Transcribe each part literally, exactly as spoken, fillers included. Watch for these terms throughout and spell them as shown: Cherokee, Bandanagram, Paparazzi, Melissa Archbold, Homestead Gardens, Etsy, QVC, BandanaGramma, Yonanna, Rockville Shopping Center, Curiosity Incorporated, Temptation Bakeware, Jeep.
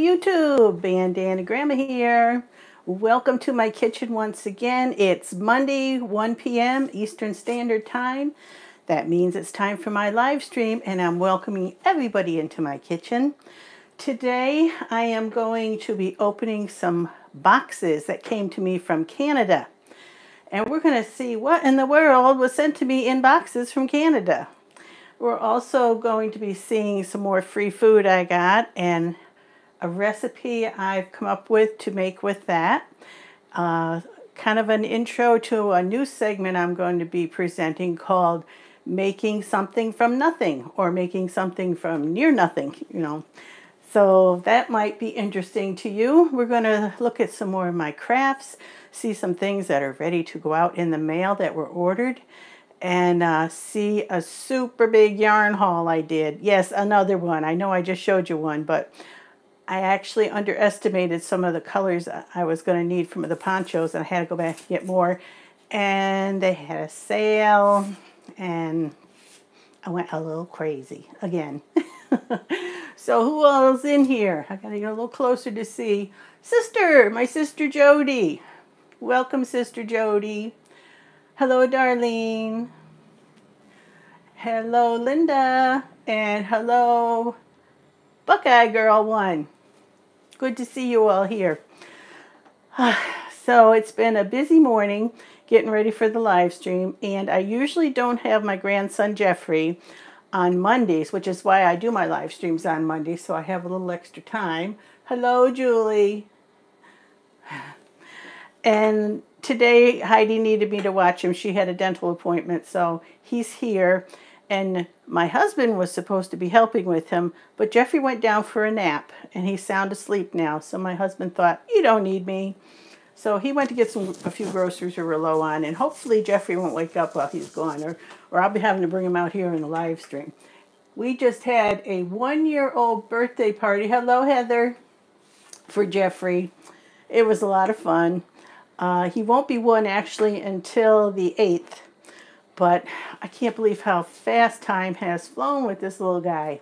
YouTube, and Dan and Grandma here. Welcome to my kitchen once again. It's Monday, one p m Eastern Standard Time. That means it's time for my live stream, and I'm welcoming everybody into my kitchen. Today, I am going to be opening some boxes that came to me from Canada. And we're going to see what in the world was sent to me in boxes from Canada. We're also going to be seeing some more free food I got, and a recipe I've come up with to make with that. Uh, kind of an intro to a new segment I'm going to be presenting called Making Something From Nothing, or Making Something From Near Nothing, you know. So that might be interesting to you. We're going to look at some more of my crafts, see some things that are ready to go out in the mail that were ordered, and uh, see a super big yarn haul I did. Yes, another one. I know I just showed you one, but I actually underestimated some of the colors I was going to need from the ponchos, and I had to go back and get more. And they had a sale, and I went a little crazy again. So who all's in here? I got to get a little closer to see. Sister, my sister Jody. Welcome, Sister Jody. Hello, Darlene. Hello, Linda. And hello, Buckeye Girl One. Good to see you all here. So it's been a busy morning getting ready for the live stream, and I usually don't have my grandson Jeffrey on Mondays, which is why I do my live streams on Mondays, so I have a little extra time. Hello, Julie. And today Heidi needed me to watch him. She had a dental appointment, so he's here. And my husband was supposed to be helping with him, but Jeffrey went down for a nap, and he's sound asleep now. So my husband thought, you don't need me. So he went to get some a few groceries we were low on, and hopefully Jeffrey won't wake up while he's gone, or, or I'll be having to bring him out here in the live stream. We just had a one-year-old birthday party. Hello, Heather, for Jeffrey. It was a lot of fun. Uh, he won't be one, actually, until the eighth. But I can't believe how fast time has flown with this little guy.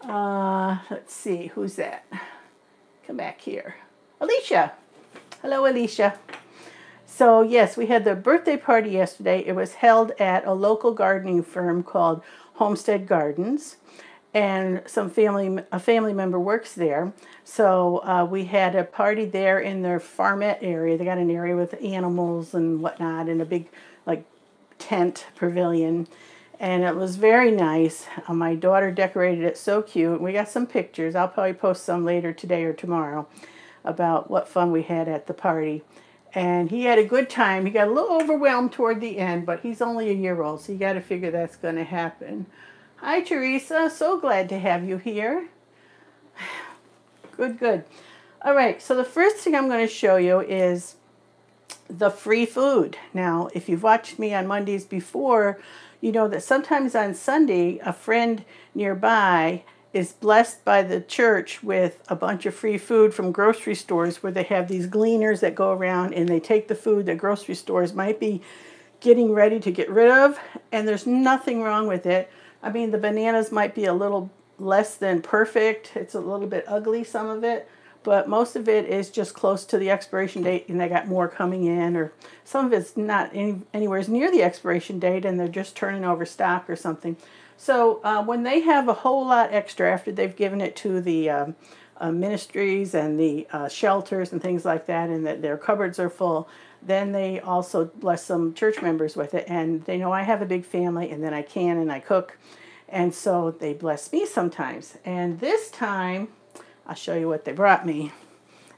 Uh, let's see, who's that? Come back here. Alicia. Hello, Alicia. So, yes, we had the birthday party yesterday. It was held at a local gardening firm called Homestead Gardens. And some family, a family member works there. So uh, we had a party there in their farmette area. They got an area with animals and whatnot, and a big, like, tent pavilion, and it was very nice. Uh, my daughter decorated it so cute. We got some pictures. I'll probably post some later today or tomorrow about what fun we had at the party. And he had a good time. He got a little overwhelmed toward the end, but he's only a year old, so you got to figure that's going to happen. Hi, Teresa. So glad to have you here. Good, good. All right, so the first thing I'm going to show you is the free food. Now, if you've watched me on Mondays before, you know that sometimes on Sunday, a friend nearby is blessed by the church with a bunch of free food from grocery stores, where they have these gleaners that go around, and they take the food that grocery stores might be getting ready to get rid of, and there's nothing wrong with it. I mean, the bananas might be a little less than perfect. It's a little bit ugly, some of it. But most of it is just close to the expiration date, and they got more coming in, or some of it's not any, anywhere near the expiration date, and they're just turning over stock or something. So uh, when they have a whole lot extra after they've given it to the um, uh, ministries and the uh, shelters and things like that, and that their cupboards are full, then they also bless some church members with it. And they know I have a big family, and then I can and I cook, and so they bless me sometimes. And this time, I'll show you what they brought me,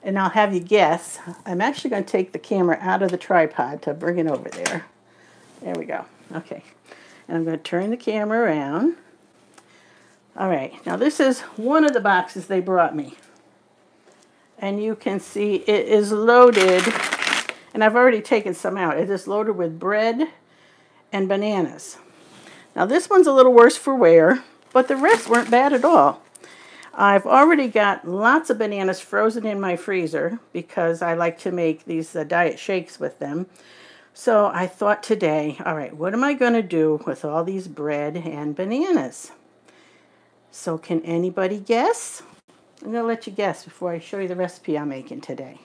and I'll have you guess. I'm actually going to take the camera out of the tripod to bring it over there. There we go. Okay. And I'm going to turn the camera around. All right. Now, this is one of the boxes they brought me. And you can see it is loaded, and I've already taken some out. It is loaded with bread and bananas. Now, this one's a little worse for wear, but the rest weren't bad at all. I've already got lots of bananas frozen in my freezer, because I like to make these uh, diet shakes with them. So I thought today, all right, what am I going to do with all these bread and bananas? So can anybody guess? I'm going to let you guess before I show you the recipe I'm making today.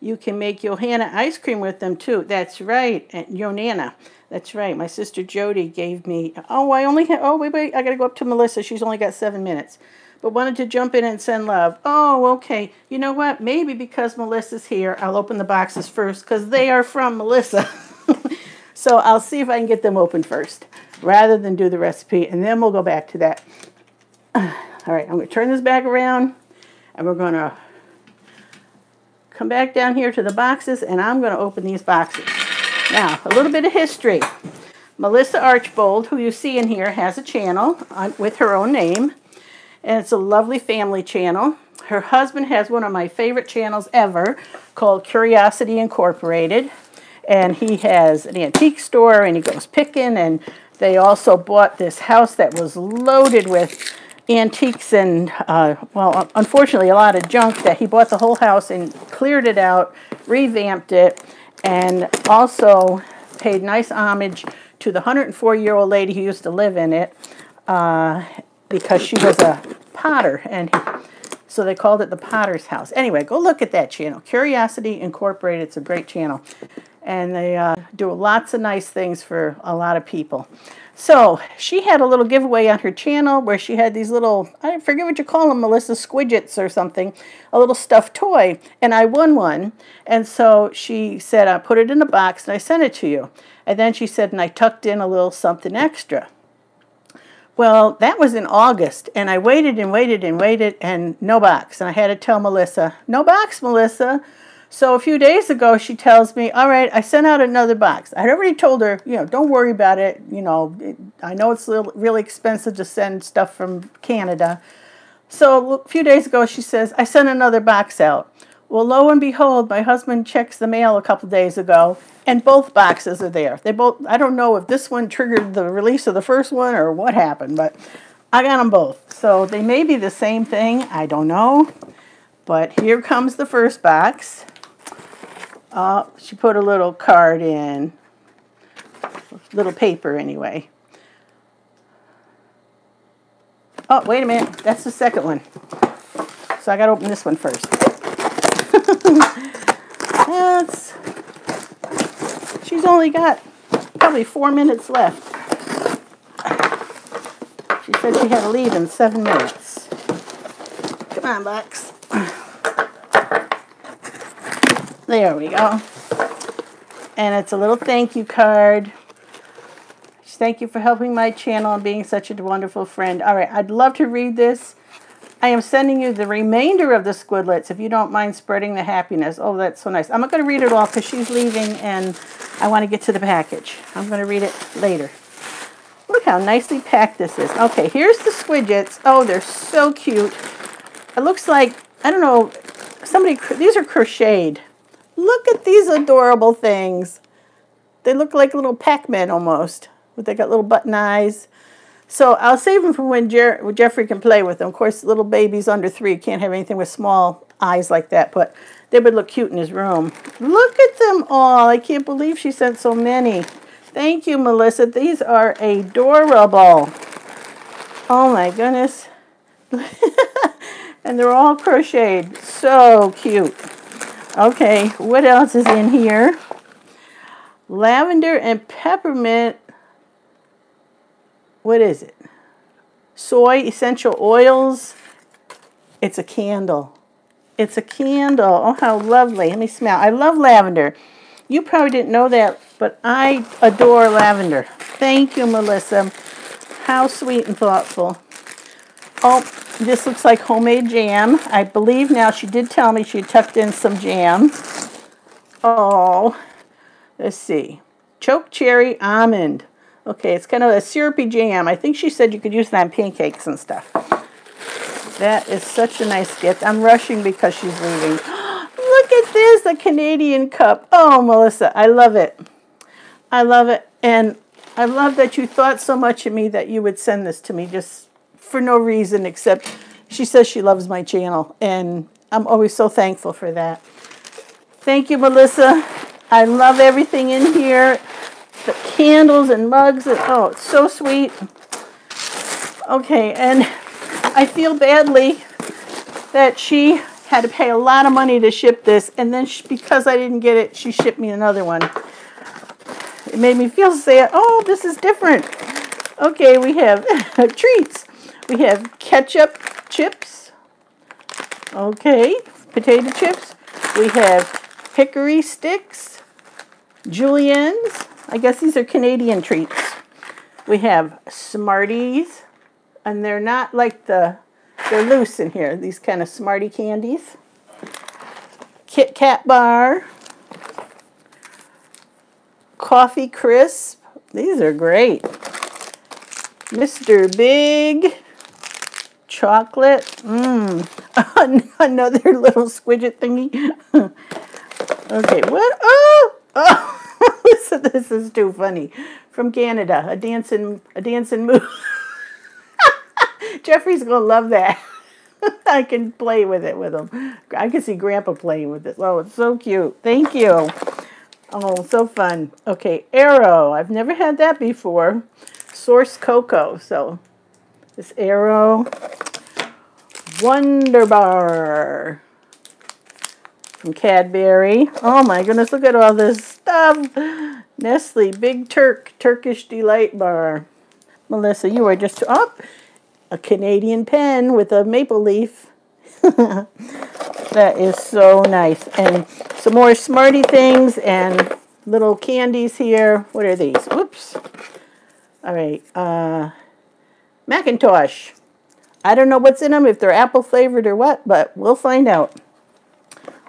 You can make Yonanna ice cream with them too. That's right, at Yonanna. That's right. My sister Jody gave me. Oh, I only have. Oh, wait, wait. I gotta go up to Melissa. She's only got seven minutes, but wanted to jump in and send love. Oh, okay. You know what? Maybe because Melissa's here, I'll open the boxes first because they are from Melissa. So I'll see if I can get them open first, rather than do the recipe, and then we'll go back to that. All right. I'm gonna turn this back around, and we're gonna come back down here to the boxes, and I'm going to open these boxes. Now, a little bit of history. Melissa Archbold, who you see in here, has a channel on, with her own name, and it's a lovely family channel. Her husband has one of my favorite channels ever called Curiosity Incorporated, and he has an antique store, and he goes picking, and they also bought this house that was loaded with antiques and, uh, well, unfortunately, a lot of junk that he bought the whole house and cleared it out, revamped it, and also paid nice homage to the one hundred four year old lady who used to live in it uh, because she was a potter, and he, so they called it the Potter's House. Anyway, go look at that channel, Curiosity Incorporated. It's a great channel, and they uh, do lots of nice things for a lot of people. So she had a little giveaway on her channel where she had these little, I forget what you call them, Melissa Squidgets or something, a little stuffed toy, and I won one. And so she said, I put it in a box and I sent it to you. And then she said, and I tucked in a little something extra. Well, that was in August, and I waited and waited and waited, and no box. And I had to tell Melissa, no box, Melissa. So a few days ago, she tells me, all right, I sent out another box. I'd already told her, you know, don't worry about it. You know, it, I know it's little, really expensive to send stuff from Canada. So a few days ago, she says, I sent another box out. Well, lo and behold, my husband checks the mail a couple days ago, and both boxes are there. They both, I don't know if this one triggered the release of the first one or what happened, but I got them both. So they may be the same thing. I don't know. But here comes the first box. Uh, she put a little card in, little paper anyway. Oh, wait a minute. That's the second one. So I got to open this one first. That's, she's only got probably four minutes left. She said she had to leave in seven minutes. Come on, box. There we go. And it's a little thank you card. Thank you for helping my channel and being such a wonderful friend. All right, I'd love to read this. I am sending you the remainder of the Squidlets if you don't mind spreading the happiness. Oh, that's so nice. I'm not going to read it all because she's leaving and I want to get to the package. I'm going to read it later. Look how nicely packed this is. Okay, here's the Squidgets. Oh, they're so cute. It looks like, I don't know, somebody, these are crocheted. Look at these adorable things. They look like little Pac-Man almost. They got little button eyes. So I'll save them for when, Jer when Jeffrey can play with them. Of course, little babies under three can't have anything with small eyes like that, but they would look cute in his room. Look at them all. I can't believe she sent so many. Thank you, Melissa. These are adorable. Oh, my goodness. And they're all crocheted. So cute. Okay, what else is in here? Lavender and peppermint. What is it? Soy essential oils. It's a candle. It's a candle. Oh, how lovely. Let me smell. I love lavender. You probably didn't know that, but I adore lavender. Thank you, Melissa. How sweet and thoughtful. Oh, this looks like homemade jam. I believe now she did tell me she tucked in some jam. Oh, let's see. Choke cherry almond. Okay, it's kind of a syrupy jam. I think she said you could use it on pancakes and stuff. That is such a nice gift. I'm rushing because she's leaving. Look at this, the Canadian cup. Oh, Melissa, I love it. I love it. And I love that you thought so much of me that you would send this to me just for no reason except she says she loves my channel, and I'm always so thankful for that. Thank you, Melissa. I love everything in here, the candles and mugs, and oh, it's so sweet. Okay, and I feel badly that she had to pay a lot of money to ship this, and then she, because I didn't get it, she shipped me another one. It made me feel sad. Oh, this is different. Okay, we have treats. We have ketchup chips. Okay, potato chips. We have hickory sticks, juliennes. I guess these are Canadian treats. We have Smarties, and they're not like the, they're loose in here, these kind of Smartie candies. Kit Kat bar, Coffee Crisp, these are great. Mister Big, chocolate, mmm, another little squidget thingy. Okay, what, oh, oh. So this is too funny. From Canada, a dancing, a dancing moose. Jeffrey's gonna love that. I can play with it with him. I can see Grandpa playing with it. Oh, it's so cute. Thank you. Oh, so fun. Okay, Aero. I've never had that before. Source Cocoa. So this Aero Wonder Bar from Cadbury. Oh my goodness! Look at all this stuff. Nestle Big Turk Turkish Delight Bar. Melissa, you are just up. Oh, a Canadian pen with a maple leaf. That is so nice. And some more Smartie things and little candies here. What are these? Whoops. All right. Uh, Macintosh. I don't know what's in them, if they're apple flavored or what, but we'll find out.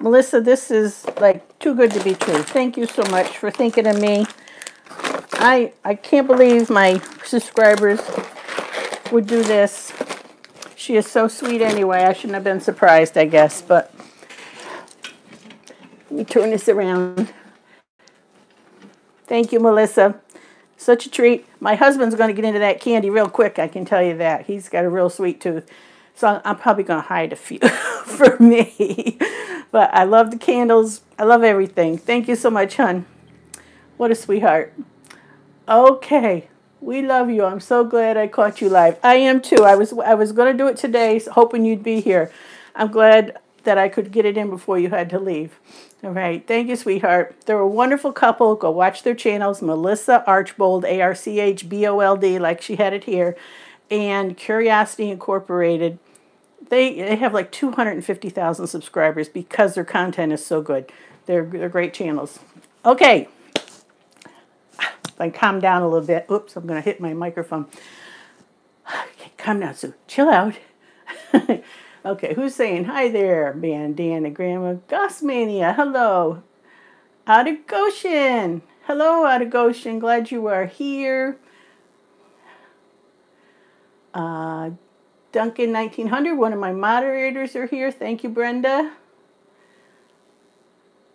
Melissa, this is like too good to be true. Thank you so much for thinking of me. I I can't believe my subscribers would do this. She is so sweet anyway. I shouldn't have been surprised, I guess. But let me turn this around. Thank you, Melissa. Such a treat. My husband's going to get into that candy real quick, I can tell you that. He's got a real sweet tooth. So I'm probably going to hide a few for me. But I love the candles. I love everything. Thank you so much, hun. What a sweetheart. Okay. We love you. I'm so glad I caught you live. I am too. I was I was going to do it today, hoping you'd be here. I'm glad that I could get it in before you had to leave. All right. Thank you, sweetheart. They're a wonderful couple. Go watch their channels. Melissa Archbold, A R C H B O L D, like she had it here, and Curiosity Incorporated. They, they have like two hundred fifty thousand subscribers because their content is so good. They're, they're great channels. Okay. I calm down a little bit. Oops, I'm going to hit my microphone. Okay, calm down, Sue. Chill out. Okay, who's saying hi there? Bandana Grandma. Gossmania, hello. Out of Goshen. Hello, out of Goshen. Glad you are here. Uh... Duncan nineteen hundred, one of my moderators are here. Thank you, Brenda.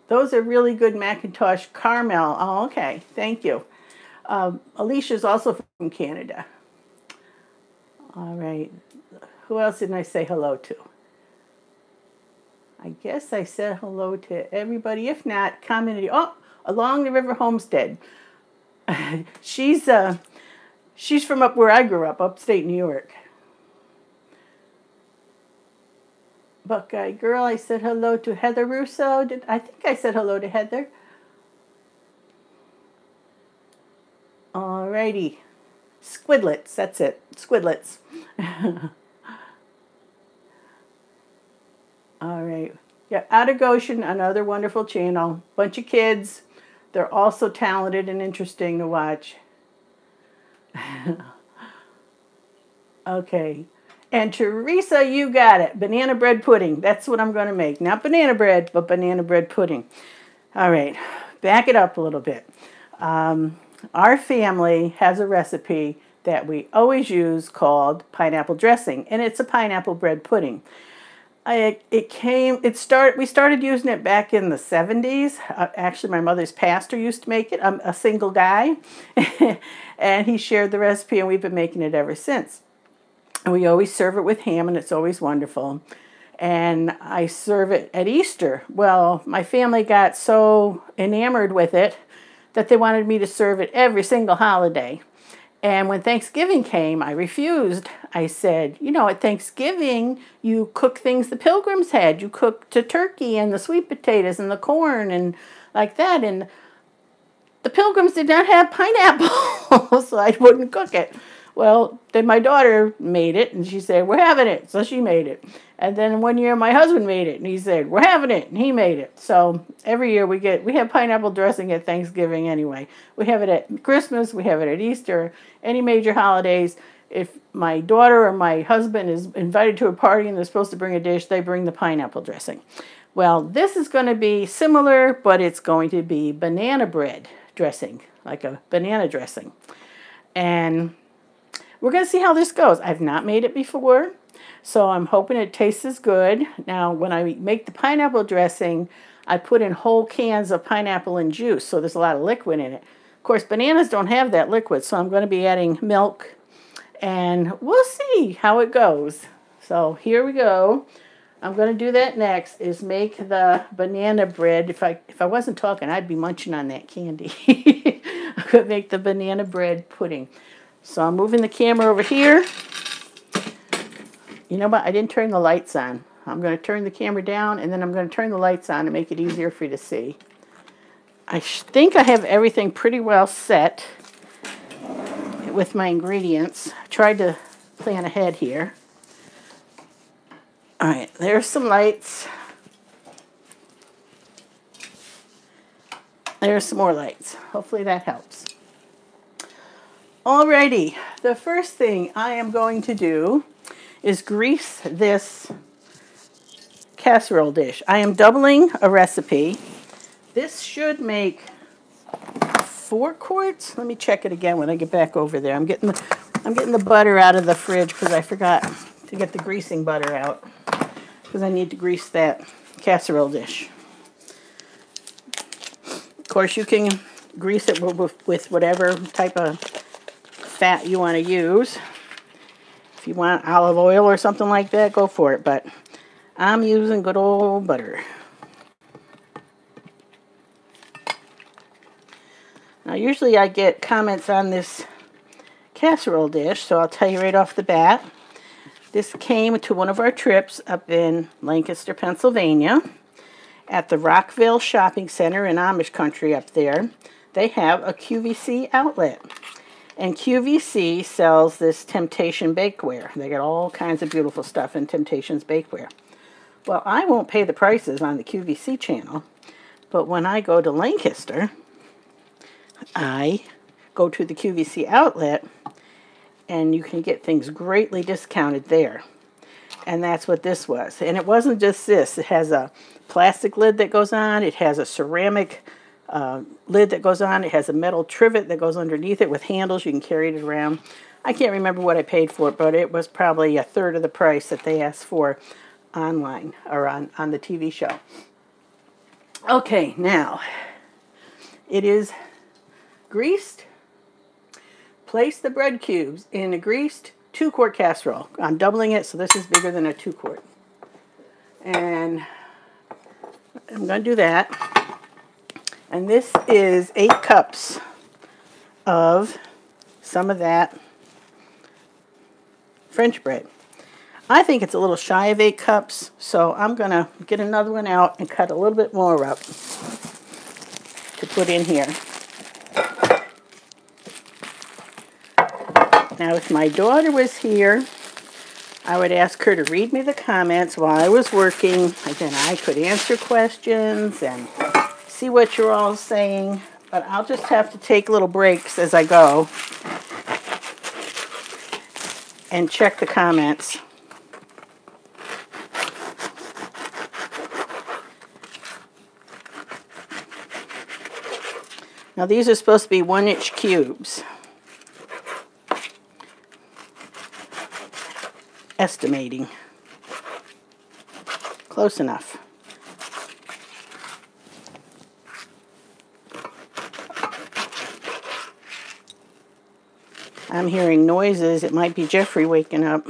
Those are really good Macintosh caramel. Oh, okay. Thank you. Um, Alicia's also from Canada. All right. Who else didn't I say hello to? I guess I said hello to everybody. If not, community. Oh, Along the River Homestead. she's, uh, she's from up where I grew up, upstate New York. Buckeye Girl, I said hello to Heather Russo. Did I think I said hello to Heather? Alrighty. Squidlets, that's it. Squidlets. Alright. Yeah, out of Goshen, another wonderful channel. Bunch of kids. They're all so talented and interesting to watch. Okay. And Teresa, you got it. Banana bread pudding. That's what I'm going to make. Not banana bread, but banana bread pudding. All right. Back it up a little bit. Um, our family has a recipe that we always use called pineapple dressing. And it's a pineapple bread pudding. I, it came, it start, we started using it back in the seventies. Uh, actually, my mother's pastor used to make it. I'm a single guy. And he shared the recipe, and we've been making it ever since. And we always serve it with ham, and it's always wonderful. And I serve it at Easter. Well, my family got so enamored with it that they wanted me to serve it every single holiday. And when Thanksgiving came, I refused. I said, you know, at Thanksgiving, you cook things the pilgrims had. You cooked the turkey and the sweet potatoes and the corn and like that. And the pilgrims did not have pineapple, so I wouldn't cook it. Well, then my daughter made it, and she said, we're having it. So she made it. And then one year my husband made it, and he said, we're having it, and he made it. So every year we get, we have pineapple dressing at Thanksgiving anyway. We have it at Christmas, we have it at Easter, any major holidays. If my daughter or my husband is invited to a party and they're supposed to bring a dish, they bring the pineapple dressing. Well, this is going to be similar, but it's going to be banana bread dressing, like a banana dressing. And we're going to see how this goes. I've not made it before, so I'm hoping it tastes as good. Now, when I make the pineapple dressing, I put in whole cans of pineapple and juice, so there's a lot of liquid in it. Of course, bananas don't have that liquid, so I'm going to be adding milk, and we'll see how it goes. So here we go. I'm going to do that next, is make the banana bread. If I, if I wasn't talking, I'd be munching on that candy. I'm going to make the banana bread pudding. So I'm moving the camera over here. You know what? I didn't turn the lights on. I'm going to turn the camera down, and then I'm going to turn the lights on to make it easier for you to see. I think I have everything pretty well set with my ingredients. I tried to plan ahead here. All right, there's some lights. There's some more lights. Hopefully that helps. Alrighty, the first thing I am going to do is grease this casserole dish. I am doubling a recipe. This should make four quarts. Let me check it again when I get back over there. I'm getting the, I'm getting the butter out of the fridge because I forgot to get the greasing butter out because I need to grease that casserole dish. Of course, you can grease it with whatever type of fat you want to use. If you want olive oil or something like that, go for it, but I'm using good old butter. Now usually I get comments on this casserole dish, so I'll tell you right off the bat. This came to one of our trips up in Lancaster, Pennsylvania at the Rockville Shopping Center in Amish country up there. They have a Q V C outlet. And Q V C sells this Temptation Bakeware. They got all kinds of beautiful stuff in Temptation's Bakeware. Well, I won't pay the prices on the Q V C channel, but when I go to Lancaster, I go to the Q V C outlet, and you can get things greatly discounted there. And that's what this was. And it wasn't just this. It has a plastic lid that goes on. It has a ceramic Uh, lid that goes on. It has a metal trivet that goes underneath it with handles. You can carry it around. I can't remember what I paid for it, but it was probably a third of the price that they asked for online or on, on the T V show. Okay, now it is greased. Place the bread cubes in a greased two-quart casserole. I'm doubling it, so this is bigger than a two-quart. And I'm going to do that. And this is eight cups of some of that French bread. I think it's a little shy of eight cups, so I'm going to get another one out and cut a little bit more up to put in here. Now, if my daughter was here, I would ask her to read me the comments while I was working, and then I could answer questions and see what you're all saying, but I'll just have to take little breaks as I go and check the comments. Now these are supposed to be one inch cubes, estimating close enough. I'm hearing noises. It might be Jeffrey waking up.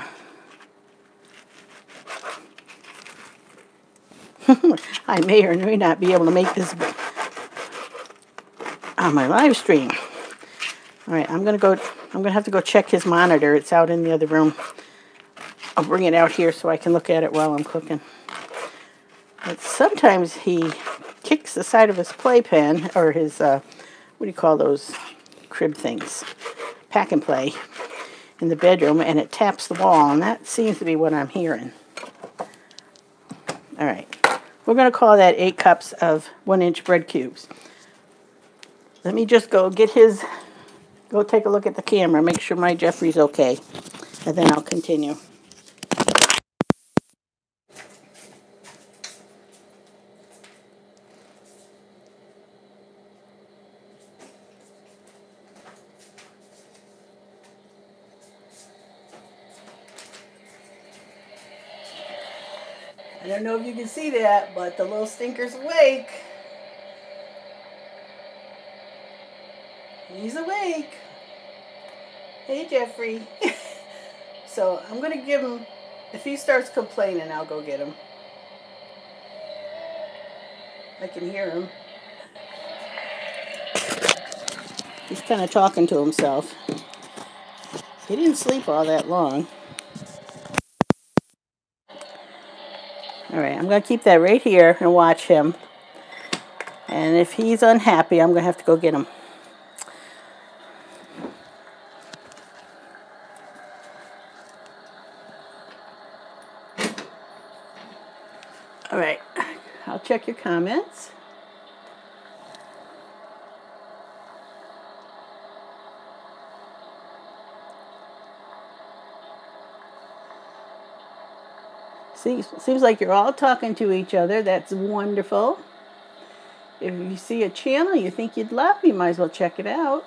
I may or may not be able to make this on my live stream. All right, I'm going to go I'm going to have to go check his monitor. It's out in the other room. I'll bring it out here so I can look at it while I'm cooking. But sometimes he kicks the side of his playpen, or his, uh, what do you call those crib things? Pack and play in the bedroom, and it taps the wall, and that seems to be what I'm hearing. All right, we're going to call that eight cups of one-inch bread cubes. Let me just go get his, go take a look at the camera, make sure my Jeffrey's okay, and then I'll continue. I don't know if you can see that, but the little stinker's awake. He's awake. Hey, Jeffrey. So I'm going to give him, if he starts complaining, I'll go get him. I can hear him. He's kind of talking to himself. He didn't sleep all that long. Alright, I'm going to keep that right here and watch him. And if he's unhappy, I'm going to have to go get him. Alright, I'll check your comments. Seems, seems like you're all talking to each other. That's wonderful. If you see a channel you think you'd love, you might as well check it out.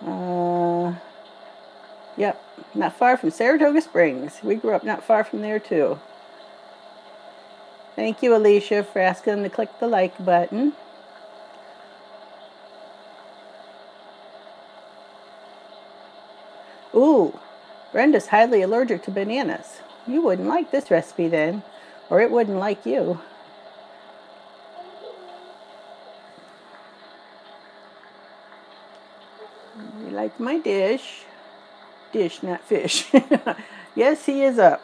Uh, yep, not far from Saratoga Springs. We grew up not far from there too. Thank you, Alicia, for asking to click the like button. Ooh, Brenda's highly allergic to bananas. You wouldn't like this recipe then, or it wouldn't like you. You like my dish. Dish, not fish. Yes, he is up.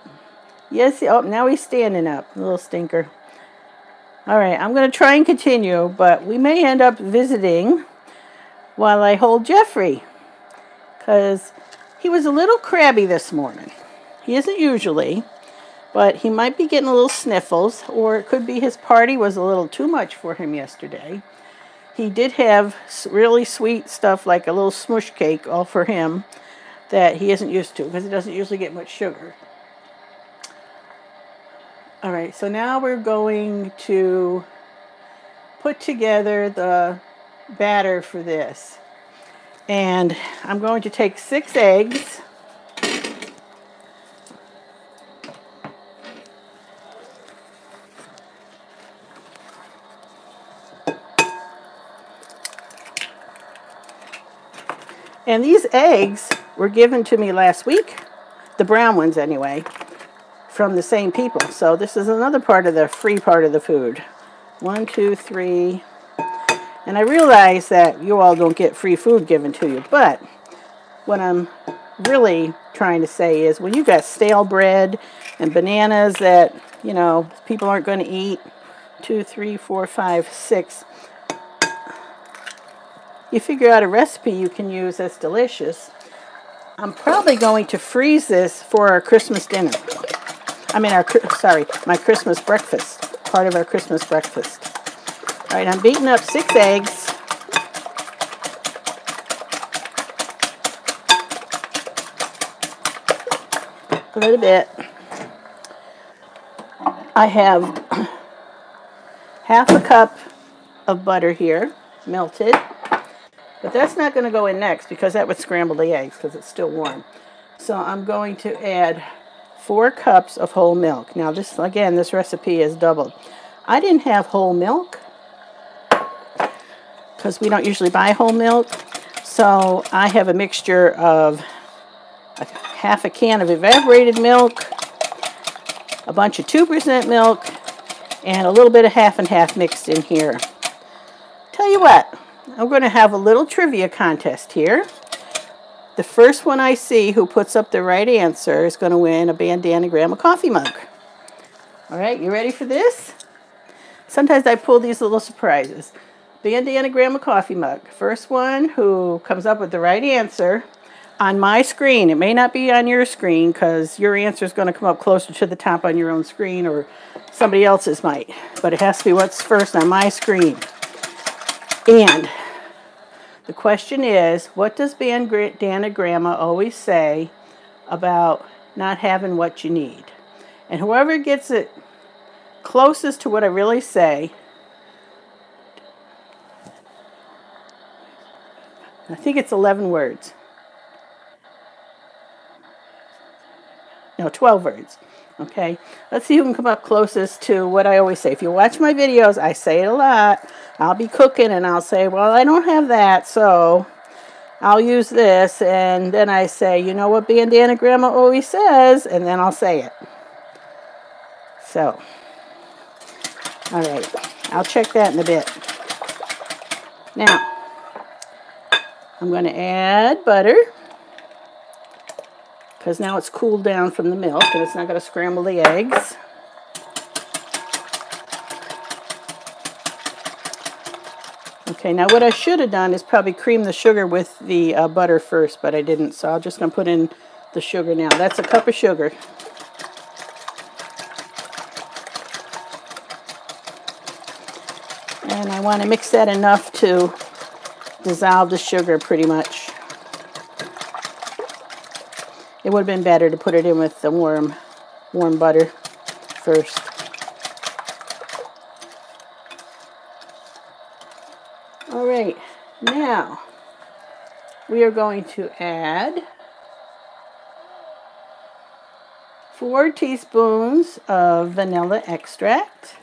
Yes, he, oh, now he's standing up, little stinker. All right, I'm going to try and continue, but we may end up visiting while I hold Jeffrey, because he was a little crabby this morning. He isn't usually, but he might be getting a little sniffles, or it could be his party was a little too much for him yesterday. He did have really sweet stuff like a little smush cake all for him that he isn't used to because he doesn't usually get much sugar. All right, so now we're going to put together the batter for this. And I'm going to take six eggs. And these eggs were given to me last week, the brown ones anyway, from the same people. So this is another part of the free part of the food. One, two, three. And I realize that you all don't get free food given to you, but what I'm really trying to say is when you've got stale bread and bananas that, you know, people aren't going to eat, two, three, four, five, six, you figure out a recipe you can use that's delicious. I'm probably going to freeze this for our Christmas dinner. I mean, our, sorry, my Christmas breakfast, part of our Christmas breakfast. All right, I'm beating up six eggs. A little bit. I have half a cup of butter here, melted. But that's not going to go in next because that would scramble the eggs because it's still warm. So I'm going to add four cups of whole milk. Now this, again, this recipe is doubled. I didn't have whole milk, because we don't usually buy whole milk. So I have a mixture of a half a can of evaporated milk, a bunch of two percent milk, and a little bit of half and half mixed in here. Tell you what, I'm going to have a little trivia contest here. The first one I see who puts up the right answer is going to win a bandanagram, a coffee mug. All right, you ready for this? Sometimes I pull these little surprises. Bandanagram, a coffee mug. First one who comes up with the right answer on my screen. It may not be on your screen because your answer is going to come up closer to the top on your own screen, or somebody else's might. But it has to be what's first on my screen. And the question is, what does Bandana Grandma always say about not having what you need? And whoever gets it closest to what I really say, I think it's eleven words. No, twelve words. Okay, let's see who can come up closest to what I always say. If you watch my videos, I say it a lot. I'll be cooking and I'll say, well, I don't have that, so I'll use this. And then I say, you know what Bandana Grandma always says, and then I'll say it. So, all right, I'll check that in a bit. Now, I'm going to add butter, because now it's cooled down from the milk and it's not going to scramble the eggs. Okay, now what I should have done is probably cream the sugar with the uh, butter first, but I didn't, so I'm just going to put in the sugar now. That's a cup of sugar. And I want to mix that enough to dissolve the sugar pretty much. It would have been better to put it in with the warm, warm butter first. All right, now we are going to add four teaspoons of vanilla extract.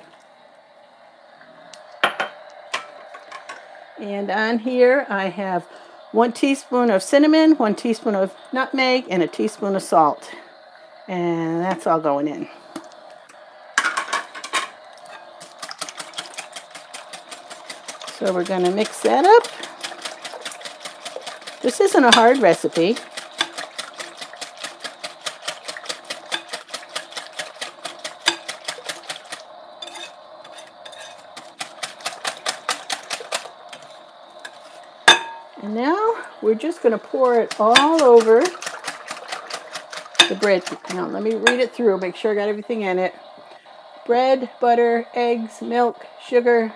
And on here I have one teaspoon of cinnamon, one teaspoon of nutmeg, and a teaspoon of salt. And that's all going in. So we're going to mix that up. This isn't a hard recipe. We're just going to pour it all over the bread. Now, let me read it through, make sure I got everything in it. Bread, butter, eggs, milk, sugar,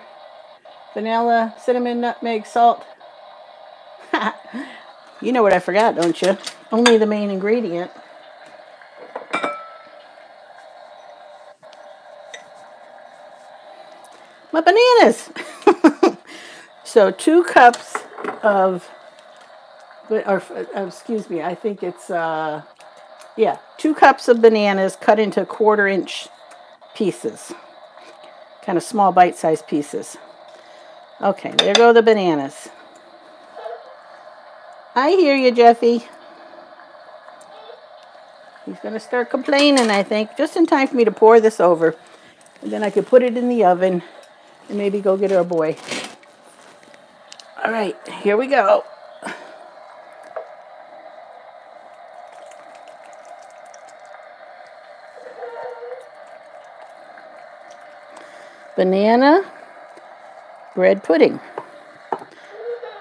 vanilla, cinnamon, nutmeg, salt. You know what I forgot, don't you? Only the main ingredient. My bananas! So, two cups of... But, or, excuse me, I think it's, uh, yeah, two cups of bananas cut into quarter-inch pieces, kind of small bite-sized pieces. Okay, there go the bananas. I hear you, Jeffy. He's going to start complaining, I think, just in time for me to pour this over. And then I could put it in the oven and maybe go get our boy. All right, here we go. Banana bread pudding.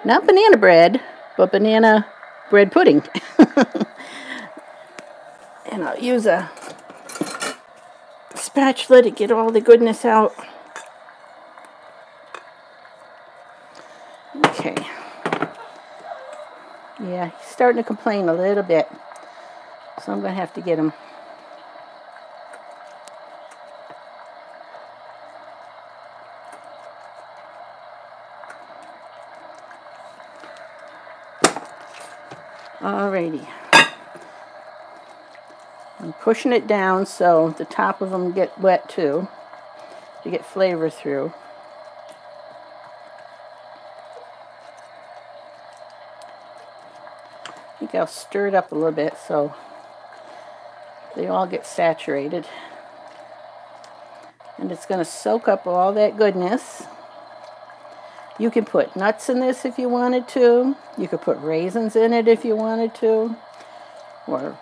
Not banana bread, but banana bread pudding. And I'll use a spatula to get all the goodness out. Okay. Yeah, he's starting to complain a little bit. So I'm going to have to get him. Alrighty, I'm pushing it down so the top of them get wet too, to get flavor through. I think I'll stir it up a little bit so they all get saturated. and it's going to soak up all that goodness. You can put nuts in this if you wanted to. You could put raisins in it if you wanted to, or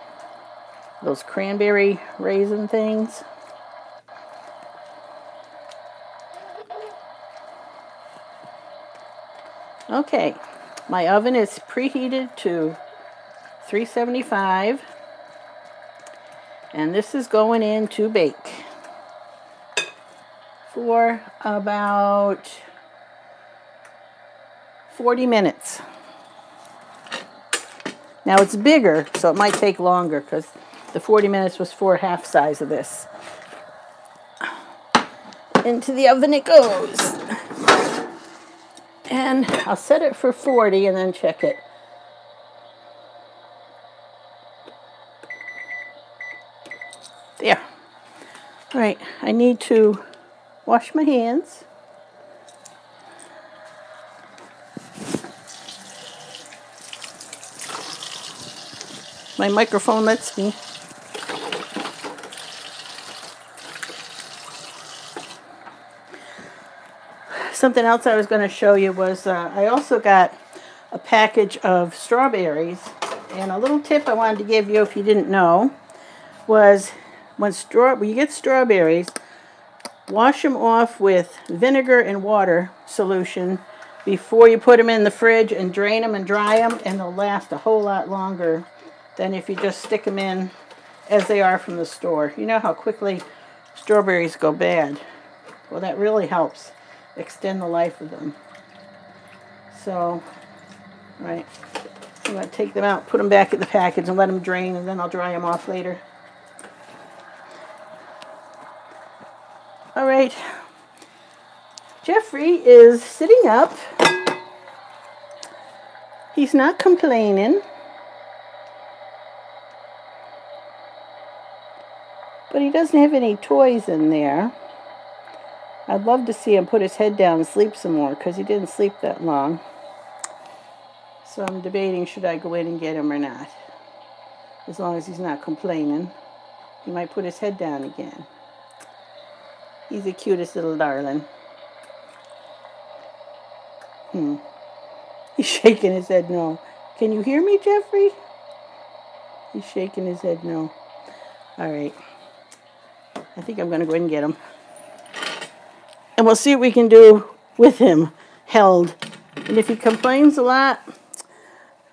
those cranberry raisin things. Okay, my oven is preheated to three seventy-five, and this is going in to bake for about forty minutes. Now it's bigger, so it might take longer because the forty minutes was for half size of this. Into the oven it goes. And I'll set it for forty and then check it. There. All right, I need to wash my hands. My microphone lets me. Something else I was going to show you was uh, I also got a package of strawberries, and a little tip I wanted to give you if you didn't know was when, straw when you get strawberries, wash them off with vinegar and water solution before you put them in the fridge, and drain them and dry them, and they'll last a whole lot longer than if you just stick them in as they are from the store. You know how quickly strawberries go bad. Well, that really helps extend the life of them. So, right, I'm going to take them out, put them back in the package, and let them drain, and then I'll dry them off later. All right, Jeffrey is sitting up. He's not complaining, but he doesn't have any toys in there. I'd love to see him put his head down and sleep some more, because he didn't sleep that long. So I'm debating, should I go in and get him or not? As long as he's not complaining, he might put his head down again. He's the cutest little darling. Hmm. He's shaking his head no. Can you hear me, Jeffrey? He's shaking his head no. All right. I think I'm going to go ahead and get him. And we'll see what we can do with him held. And if he complains a lot,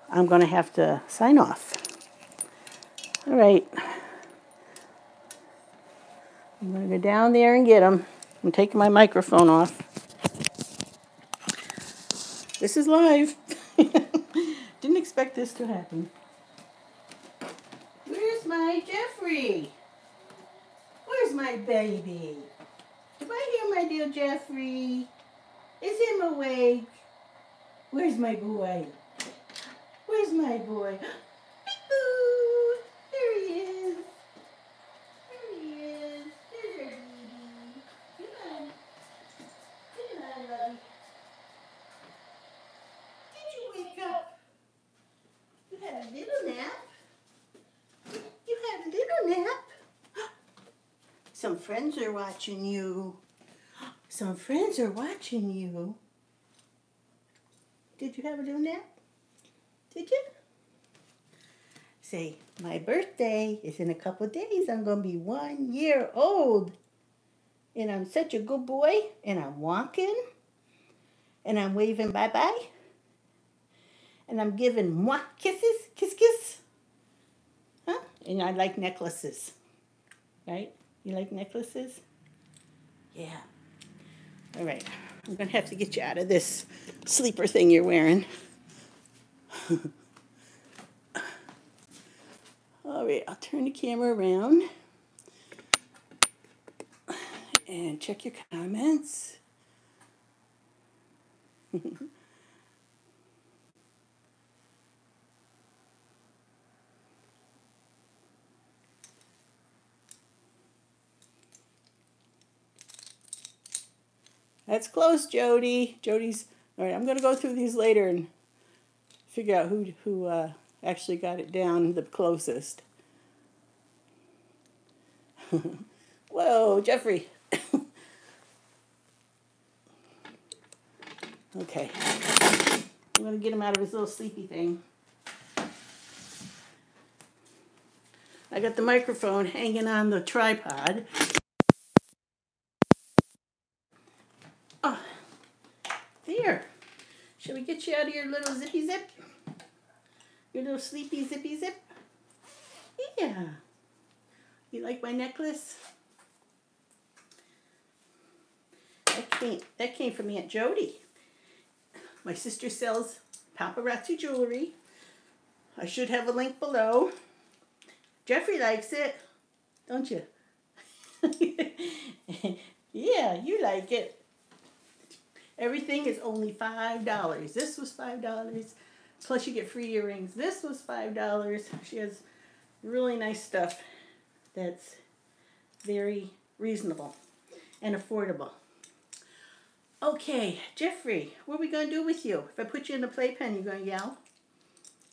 I'm going to have to sign off. All right. I'm going to go down there and get him. I'm taking my microphone off. This is live. Didn't expect this to happen. Where's my Jeffrey? Where's my baby? Right here, my dear Jeffrey. Is him awake? Where's my boy? Where's my boy? Peek-boo! There he is. There he is. There's your baby. Come on. Come on, love. Did you wake up? You had a little nap. You had a little nap. Some friends are watching you. Some friends are watching you. Did you have a little nap? Did you? Say, my birthday is in a couple of days. I'm going to be one year old. And I'm such a good boy. And I'm walking. And I'm waving bye-bye. And I'm giving mwah kisses. Kiss, kiss. Huh? And I like necklaces. Right? You like necklaces? Yeah. All right. I'm going to have to get you out of this sleeper thing you're wearing. All right. I'll turn the camera around and check your comments. That's close, Jody. Jody's, all right, I'm going to go through these later and figure out who, who uh, actually got it down the closest. Whoa, Jeffrey. Okay. I'm going to get him out of his little sleepy thing. I got the microphone hanging on the tripod. Oh, there. Shall we get you out of your little zippy zip? Your little sleepy zippy zip? Yeah. You like my necklace? That came, that came from Aunt Jody. My sister sells Paparazzi jewelry. I should have a link below. Jeffrey likes it, don't you? Yeah, you like it. Everything is only five dollars. This was five dollars. Plus you get free earrings. This was five dollars. She has really nice stuff that's very reasonable and affordable. Okay, Jeffrey, what are we going to do with you? If I put you in the playpen, you're going to yell?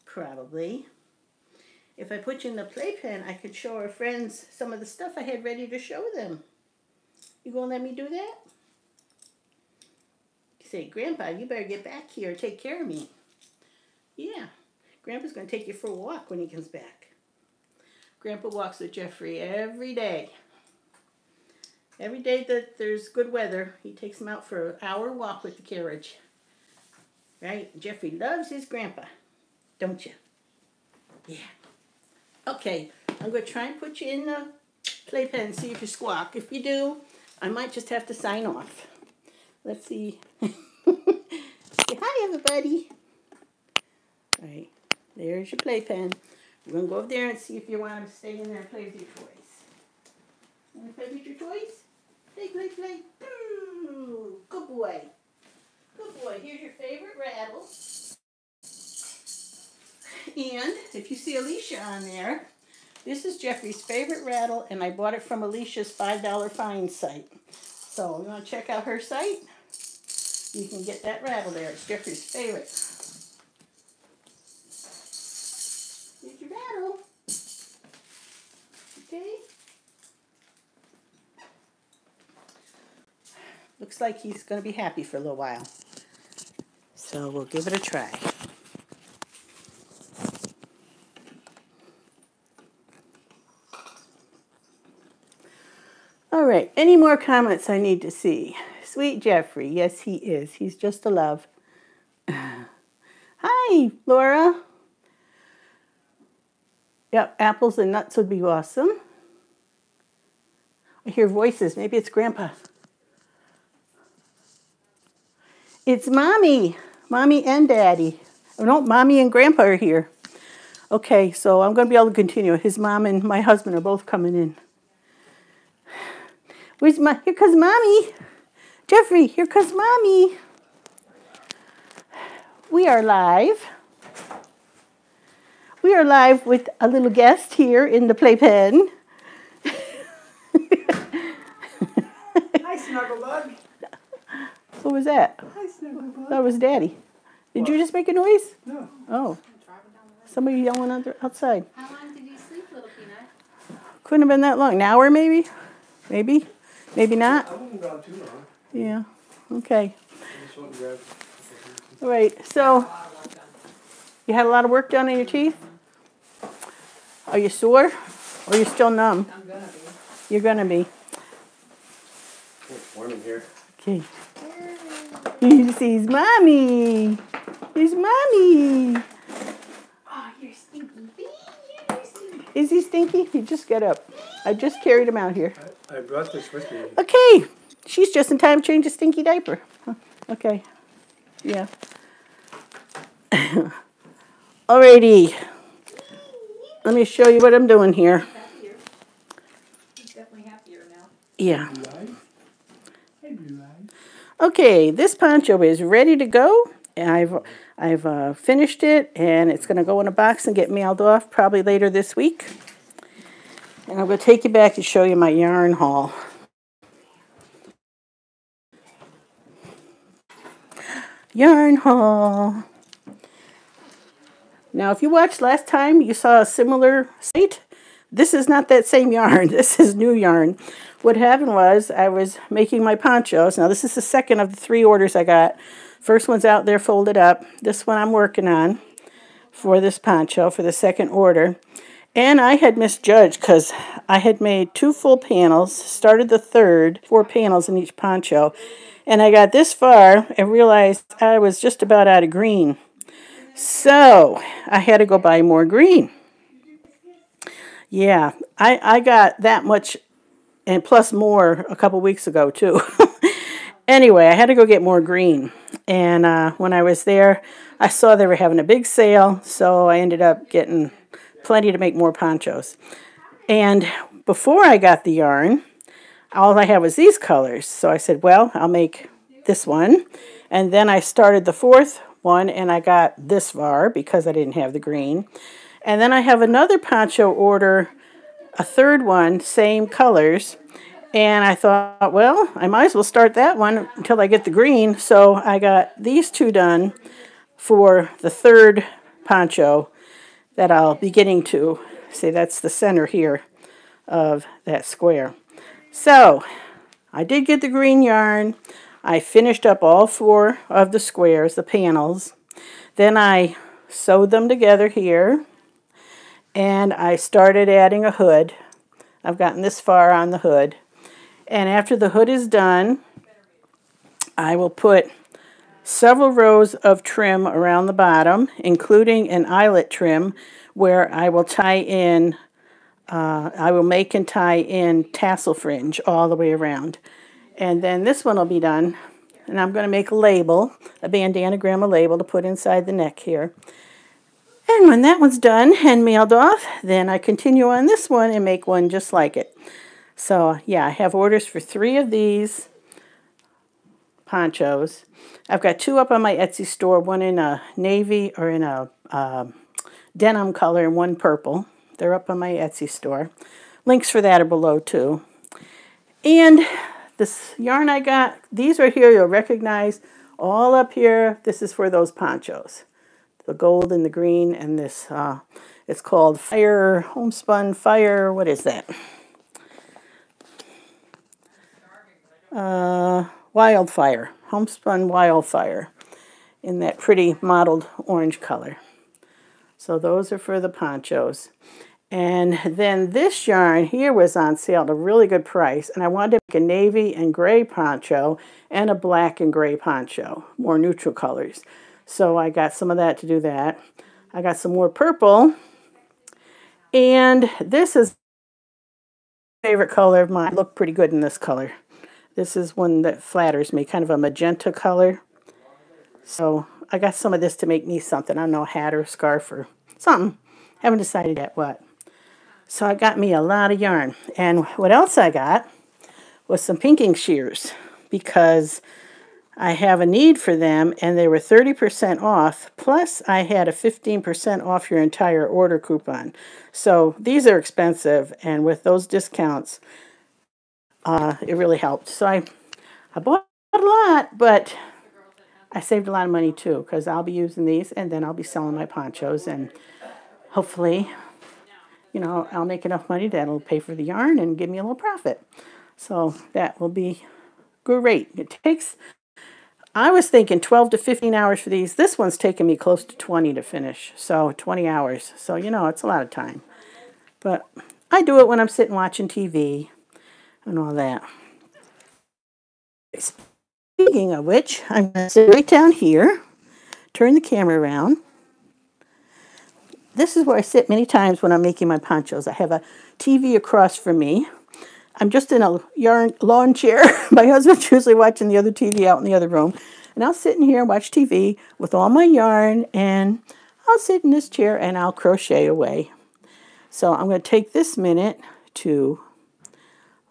Probably. If I put you in the playpen, I could show our friends some of the stuff I had ready to show them. You going to let me do that? You say, Grandpa, you better get back here and take care of me. Yeah. Grandpa's going to take you for a walk when he comes back. Grandpa walks with Jeffrey every day. Every day that there's good weather, he takes him out for an hour walk with the carriage. Right? Jeffrey loves his grandpa. Don't you? Yeah. Okay, I'm going to try and put you in the playpen and see if you squawk. If you do, I might just have to sign off. Let's see. Say hi, everybody. All right, there's your playpen. We're going to go over there and see if you want to stay in there and play with your toys. You want to play with your toys? Play, play, play. Ooh, good boy. Good boy. Here's your favorite rattle. And if you see Alicia on there, this is Jeffrey's favorite rattle, and I bought it from Alicia's five dollar find site. So you want to check out her site? You can get that rattle there. It's Jeffrey's favorite. Here's your rattle. Okay. Looks like he's going to be happy for a little while. So we'll give it a try. All right, any more comments I need to see? Sweet Jeffrey, yes he is. He's just a love. Hi, Laura. Yep, apples and nuts would be awesome. I hear voices, maybe it's Grandpa. It's Mommy, Mommy and Daddy. Oh no, Mommy and Grandpa are here. Okay, so I'm gonna be able to continue. His mom and my husband are both coming in. Where's my, here comes Mommy. Jeffrey, here comes Mommy. We are live. We are live with a little guest here in the playpen. Hi, Snugglebug. What was that? Hi, Snugglebug. That was Daddy. Did what? You just make a noise? No. Oh. Somebody yelling out there, outside. How long did you sleep, little Peanut? Couldn't have been that long. An hour, maybe? Maybe? Maybe not. I wouldn't grab too long. Yeah. Okay. All right. So, you had a lot of work done on your teeth? Are you sore? Or are you still numb? I'm going to be. You're going to be. It's warm in here. Okay. You see, he's Mommy. He's Mommy. Oh, you're stinky. You're stinky. Is he stinky? He just got up. I just carried him out here. I brought this with me. Okay. She's just in time to change a stinky diaper. Okay. Yeah. Alrighty. Let me show you what I'm doing here. He's definitely happier now. Yeah. Okay, this poncho is ready to go. I've I've uh, finished it, and it's going to go in a box and get mailed off probably later this week. And I'm going to take you back and show you my yarn haul. Yarn haul. Now, if you watched last time, you saw a similar site. This is not that same yarn. This is new yarn. What happened was I was making my ponchos. Now, this is the second of the three orders I got First one's out there folded up. This one I'm working on for this poncho for the second order. And I had misjudged because I had made two full panels, started the third, four panels in each poncho. And I got this far and realized I was just about out of green. So I had to go buy more green. Yeah, I, I got that much and plus more a couple weeks ago too. Anyway, I had to go get more green. And uh, when I was there, I saw they were having a big sale. So I ended up getting plenty to make more ponchos. And before I got the yarn, all I had was these colors. So I said, well, I'll make this one. And then I started the fourth one and I got this far because I didn't have the green. And then I have another poncho order, a third one, same colors. And I thought, well, I might as well start that one until I get the green. So I got these two done for the third poncho that I'll be getting to. See, that's the center here of that square. So I did get the green yarn. I finished up all four of the squares, the panels. Then I sewed them together here. And I started adding a hood. I've gotten this far on the hood. And after the hood is done, I will put several rows of trim around the bottom, including an eyelet trim where I will tie in, uh, I will make and tie in tassel fringe all the way around. And then this one will be done. And I'm going to make a label, a bandanagram label to put inside the neck here. And when that one's done and mailed off, then I continue on this one and make one just like it. So, yeah, I have orders for three of these ponchos. I've got two up on my Etsy store, one in a navy or in a uh, denim color and one purple. They're up on my Etsy store. Links for that are below, too. And this yarn I got, these right here you'll recognize. All up here, this is for those ponchos. The gold and the green and this, uh, it's called Fire, Homespun Fire, what is that? Uh, wildfire, homespun wildfire in that pretty mottled orange color. So those are for the ponchos. And then this yarn here was on sale at a really good price, and I wanted to make a navy and gray poncho and a black and gray poncho, more neutral colors. So I got some of that to do that. I got some more purple, and this is my favorite color of mine. I look pretty good in this color. This is one that flatters me, kind of a magenta color. So I got some of this to make me something. I don't know, a hat or a scarf or something. Haven't decided yet what. So I got me a lot of yarn. And what else I got was some pinking shears because I have a need for them, and they were thirty percent off, plus I had a fifteen percent off your entire order coupon. So these are expensive, and with those discounts, Uh, it really helped. So I, I bought a lot, but I saved a lot of money too because I'll be using these and then I'll be selling my ponchos, and hopefully, you know, I'll make enough money that'll pay for the yarn and give me a little profit. So that will be great. It takes, I was thinking twelve to fifteen hours for these. This one's taken me close to twenty to finish. So twenty hours. So, you know, it's a lot of time. But I do it when I'm sitting watching T V. And all that. Speaking of which, I'm going to sit right down here, turn the camera around. This is where I sit many times when I'm making my ponchos. I have a T V across from me. I'm just in a yarn lawn chair. My husband's usually watching the other T V out in the other room. And I'll sit in here and watch T V with all my yarn, and I'll sit in this chair and I'll crochet away. So I'm going to take this minute to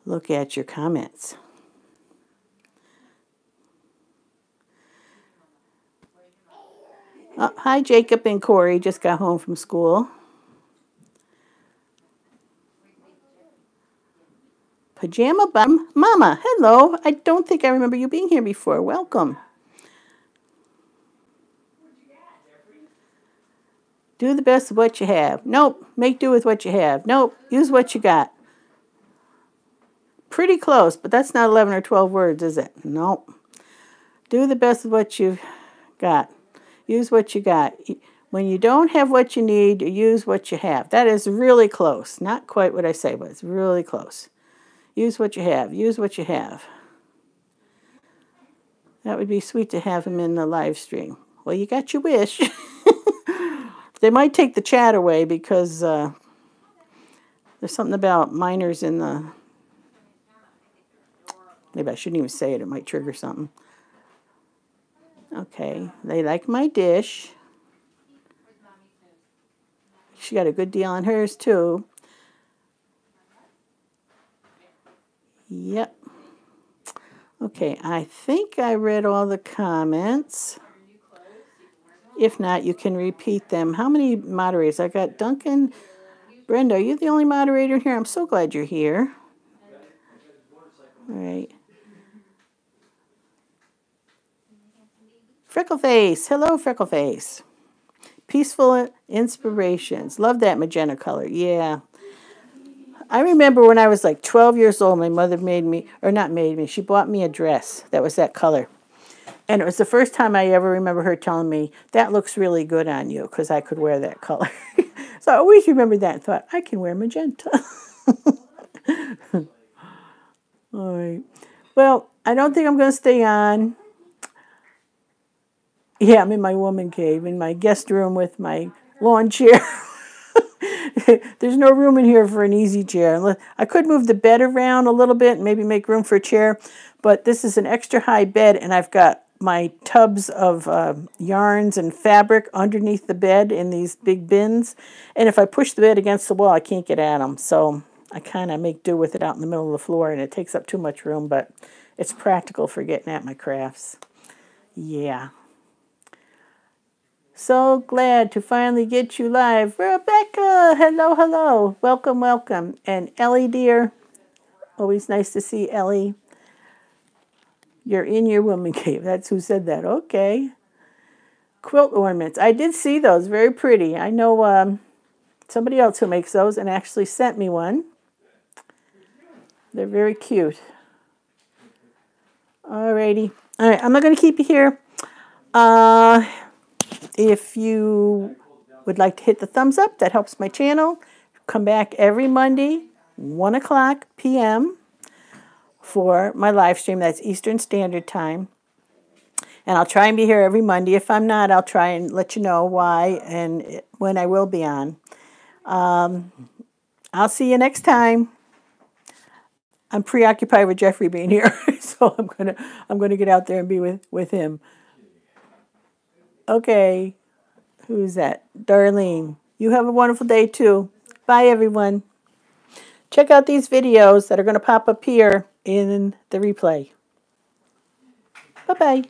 look at your comments. Oh, hi, Jacob and Corey just got home from school. Pajama Bottom Mama, hello. I don't think I remember you being here before. Welcome. Do the best of what you have. Nope. Make do with what you have. Nope. Use what you got. Pretty close, but that's not eleven or twelve words, is it? Nope. Do the best of what you've got. Use what you got. When you don't have what you need, you use what you have. That is really close. Not quite what I say, but it's really close. Use what you have. Use what you have. That would be sweet to have him in the live stream. Well, you got your wish. They might take the chat away because uh, there's something about minors in the... Maybe I shouldn't even say it. It might trigger something. Okay. They like my dish. She got a good deal on hers, too. Yep. Okay. I think I read all the comments. If not, you can repeat them. How many moderators? I got Duncan. Brenda, are you the only moderator here? I'm so glad you're here. All right. Freckleface. Hello, Freckleface. Peaceful Inspirations. Love that magenta color. Yeah. I remember when I was like twelve years old, my mother made me, or not made me, she bought me a dress that was that color. And it was the first time I ever remember her telling me, that looks really good on you, because I could wear that color. So I always remembered that and thought, I can wear magenta. All right. Well, I don't think I'm going to stay on. Yeah, I'm in my woman cave, in my guest room with my lawn chair. There's no room in here for an easy chair. I could move the bed around a little bit and maybe make room for a chair, but this is an extra high bed, and I've got my tubs of uh, yarns and fabric underneath the bed in these big bins, and if I push the bed against the wall, I can't get at them, so I kind of make do with it out in the middle of the floor, and it takes up too much room, but it's practical for getting at my crafts. Yeah. So glad to finally get you live. Rebecca, hello, hello. Welcome, welcome. And Ellie, dear, always nice to see Ellie. You're in your woman cave. That's who said that. Okay. Quilt ornaments. I did see those. Very pretty. I know um, somebody else who makes those and actually sent me one. They're very cute. Alrighty. All right. I'm not going to keep you here. Uh... If you would like to hit the thumbs up, that helps my channel. Come back every Monday, one o'clock p m for my live stream. That's Eastern Standard Time. And I'll try and be here every Monday. If I'm not, I'll try and let you know why and when I will be on. Um, I'll see you next time. I'm preoccupied with Jeffrey being here, so I'm gonna I'm gonna get out there and be with, with him. Okay, who's that? Darlene. You have a wonderful day too. Bye everyone. Check out these videos that are going to pop up here in the replay. Bye-bye.